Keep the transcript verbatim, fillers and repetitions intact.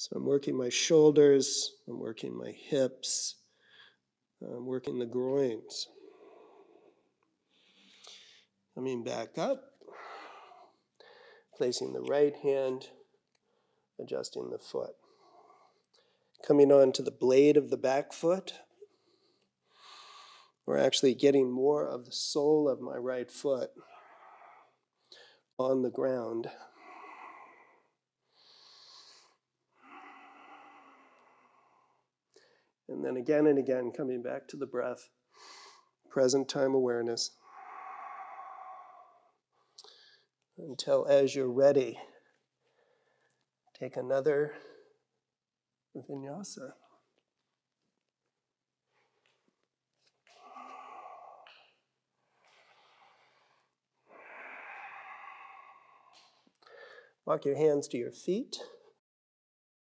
So I'm working my shoulders, I'm working my hips, I'm working the groins. Coming back up, placing the right hand, adjusting the foot. Coming on to the blade of the back foot. We're actually getting more of the sole of my right foot on the ground. And then again and again, coming back to the breath, present time awareness, until as you're ready, take another vinyasa. Walk your hands to your feet.